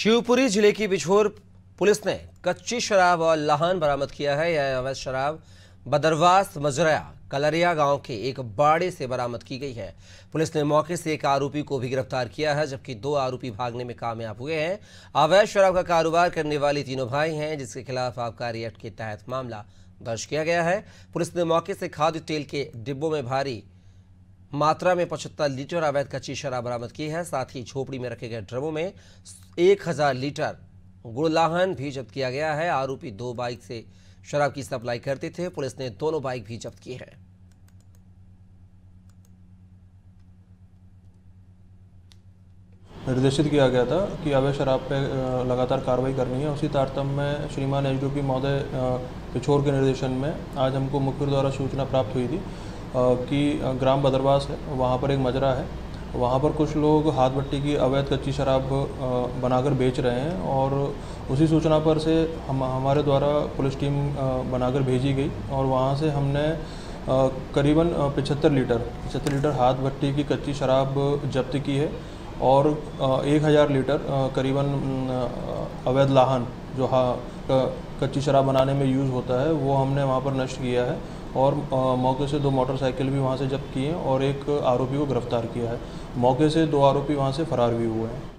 शिवपुरी जिले की पिछोर पुलिस ने कच्ची शराब और लाहान बरामद किया है। यह अवैध शराब बदरवास मजरा कलरिया गांव के एक बाड़े से बरामद की गई है। पुलिस ने मौके से एक आरोपी को भी गिरफ्तार किया है, जबकि 2 आरोपी भागने में कामयाब हुए हैं। अवैध शराब का कारोबार करने वाले 3 भाई हैं, जिसके खिलाफ आबकारी एक्ट के तहत मामला दर्ज किया गया है। पुलिस ने मौके से खाद्य तेल के डिब्बों में भारी मात्रा में 75 लीटर अवैध कच्ची शराब बरामद की है। साथ ही झोपड़ी में रखे गए ड्रमों में 1000 लीटर गुड़लाहन भी जब्त किया गया है। आरोपी 2 बाइक से शराब की सप्लाई करते थे। पुलिस ने दोनों बाइक भी जब्त की है। निर्देशित किया गया था कि अवैध शराब पे लगातार कार्रवाई करनी है। उसी तारतम्य में श्रीमान एसडीओपी महोदय पिछोर के निर्देशन में आज हमको मुखबिर द्वारा सूचना प्राप्त हुई थी कि ग्राम बदरवास है, वहाँ पर एक मजरा है, वहाँ पर कुछ लोग हाथ भट्टी की अवैध कच्ची शराब बनाकर बेच रहे हैं। और उसी सूचना पर से हमारे द्वारा पुलिस टीम बनाकर भेजी गई और वहाँ से हमने करीबन 75 लीटर हाथ भट्टी की कच्ची शराब जब्त की है और 1000 लीटर करीबन अवैध लाहन जो कच्ची शराब बनाने में यूज़ होता है वो हमने वहाँ पर नष्ट किया है। और मौके से 2 मोटरसाइकिल भी वहाँ से जब्त किए और एक आरोपी को गिरफ्तार किया है। मौके से 2 आरोपी वहाँ से फरार भी हुए हैं।